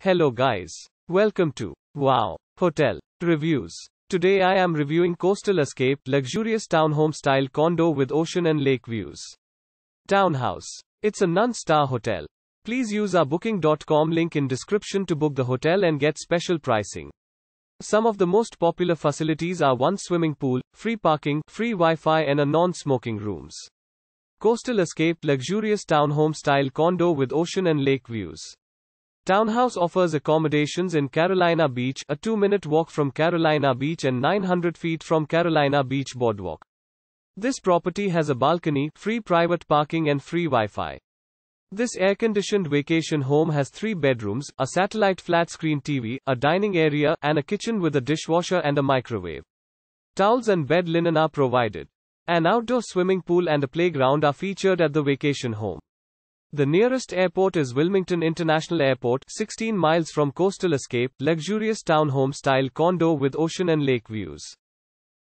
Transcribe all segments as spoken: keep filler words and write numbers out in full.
Hello guys. Welcome to Wow Hotel Reviews. Today I am reviewing Coastal Escape luxurious townhome style condo with ocean and lake views. Townhouse. It's a non-star hotel. Please use our booking dot com link in description to book the hotel and get special pricing. Some of the most popular facilities are one swimming pool, free parking, free Wi-Fi and a non-smoking rooms. Coastal Escape luxurious townhome style condo with ocean and lake views. Townhouse offers accommodations in Carolina Beach, a two minute walk from Carolina Beach and nine hundred feet from Carolina Beach Boardwalk. This property has a balcony, free private parking and free Wi-Fi. This air-conditioned vacation home has three bedrooms, a satellite flat-screen T V, a dining area, and a kitchen with a dishwasher and a microwave. Towels and bed linen are provided. An outdoor swimming pool and a playground are featured at the vacation home. The nearest airport is Wilmington International Airport, sixteen miles from Coastal Escape, luxurious townhome-style condo with ocean and lake views.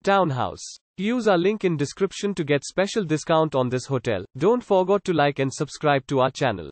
Townhouse. Use our link in description to get special discount on this hotel. Don't forget to like and subscribe to our channel.